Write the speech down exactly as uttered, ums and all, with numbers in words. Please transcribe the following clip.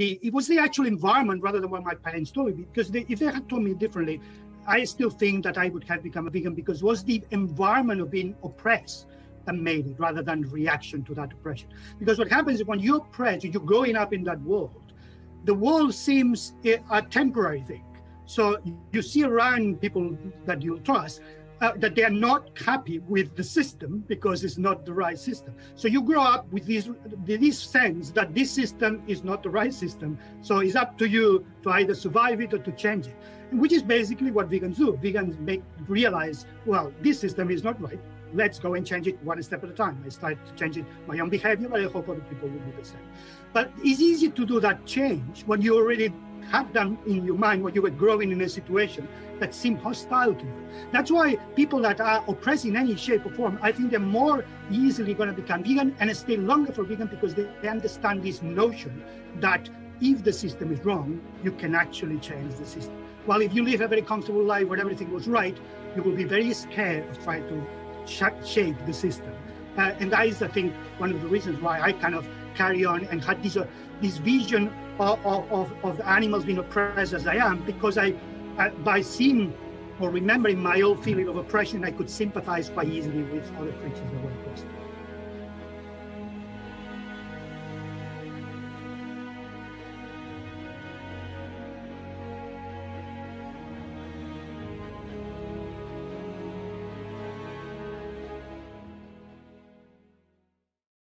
the it was the actual environment rather than what my parents told me, because they, if they had told me differently, I still think that I would have become a vegan, because it was the environment of being oppressed that made it, rather than reaction to that oppression. Because what happens is when you're oppressed, you're growing up in that world, the world seems a temporary thing. So you see around people that you trust, Uh, that they are not happy with the system because it's not the right system. So you grow up with this, this sense that this system is not the right system. So it's up to you to either survive it or to change it, which is basically what vegans do. Vegans make realize, well, this system is not right. Let's go and change it one step at a time. I start to change it my own behavior, but I hope other people will do the same. But it's easy to do that change when you already had done in your mind when you were growing in a situation that seemed hostile to you. That's why people that are oppressed in any shape or form, I think they're more easily going to become vegan and stay longer for vegan, because they, they understand this notion that if the system is wrong, you can actually change the system. While if you live a very comfortable life where everything was right, you will be very scared of trying to sh- shake the system. Uh, and that is, I think, one of the reasons why I kind of carry on and had this, uh, this vision Of, of, of the animals being oppressed as I am, because I, I, by seeing or remembering my own feeling of oppression, I could sympathize quite easily with other creatures that were oppressed.